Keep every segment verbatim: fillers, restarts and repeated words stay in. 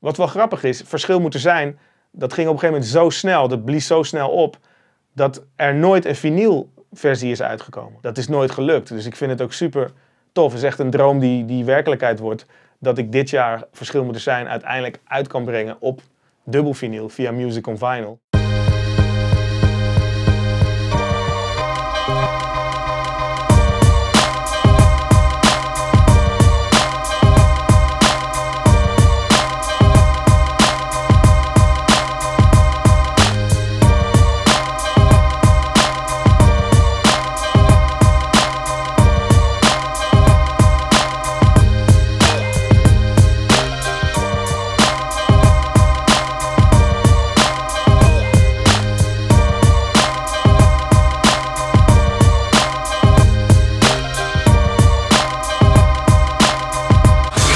Wat wel grappig is, Verschil moet er zijn, dat ging op een gegeven moment zo snel, dat blies zo snel op, dat er nooit een vinylversie is uitgekomen. Dat is nooit gelukt, dus ik vind het ook super tof. Het is echt een droom die, die werkelijkheid wordt, dat ik dit jaar Verschil moet er zijn uiteindelijk uit kan brengen op dubbel vinyl via Music on Vinyl.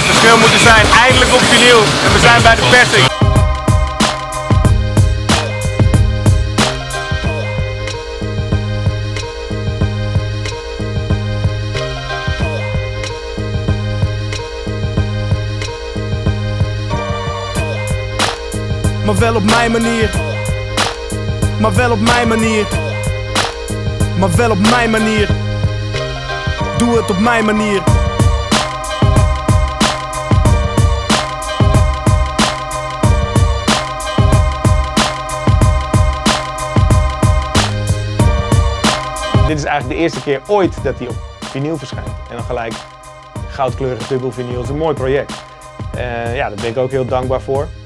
Verschil moet er zijn, eindelijk op vinyl en we zijn bij de persing. Maar wel op mijn manier, maar wel op mijn manier, maar wel op mijn manier, doe het op mijn manier. Dit is eigenlijk de eerste keer ooit dat hij op vinyl verschijnt. En dan gelijk goudkleurige dubbel vinyl. Het is een mooi project. Uh, ja, daar ben ik ook heel dankbaar voor.